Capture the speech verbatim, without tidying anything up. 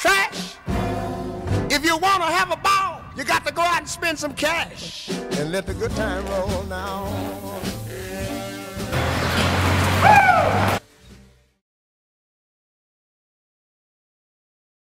trash. If you want to have a ball, you got to go out and spend some cash. And let the good time roll now.